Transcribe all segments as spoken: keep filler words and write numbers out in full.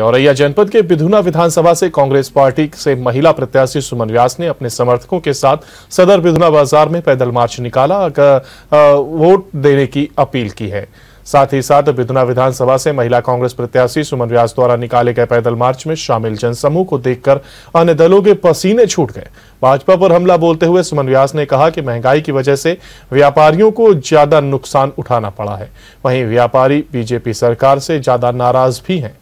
औरैया जनपद के बिधुना विधानसभा से कांग्रेस पार्टी से महिला प्रत्याशी सुमन व्यास ने अपने समर्थकों के साथ सदर बिधुना बाजार में पैदल मार्च निकाला, वोट देने की अपील की है। साथ ही साथ बिधुना विधानसभा से महिला कांग्रेस प्रत्याशी सुमन व्यास द्वारा निकाले गए पैदल मार्च में शामिल जनसमूह को देखकर अन्य दलों के पसीने छूट गए। भाजपा पर हमला बोलते हुए सुमन व्यास ने कहा कि महंगाई की वजह से व्यापारियों को ज्यादा नुकसान उठाना पड़ा है, वहीं व्यापारी बीजेपी सरकार से ज्यादा नाराज भी हैं।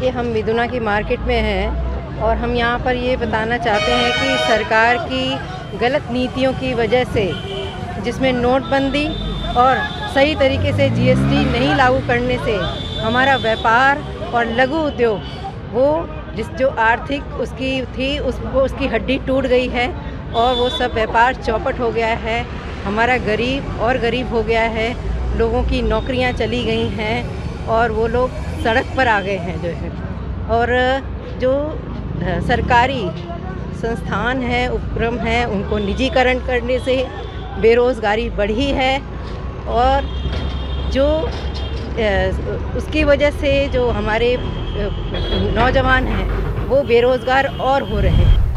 कि हम बिधुना की मार्केट में हैं और हम यहाँ पर ये बताना चाहते हैं कि सरकार की गलत नीतियों की वजह से, जिसमें नोटबंदी और सही तरीके से जीएसटी नहीं लागू करने से हमारा व्यापार और लघु उद्योग, वो जिस जो आर्थिक उसकी थी उस उसकी हड्डी टूट गई है और वो सब व्यापार चौपट हो गया है। हमारा गरीब और गरीब हो गया है, लोगों की नौकरियाँ चली गई हैं और वो लोग सड़क पर आ गए हैं जो है। और जो सरकारी संस्थान हैं, उपक्रम हैं, उनको निजीकरण करने से बेरोज़गारी बढ़ी है और जो उसकी वजह से जो हमारे नौजवान हैं वो बेरोज़गार और हो रहे हैं।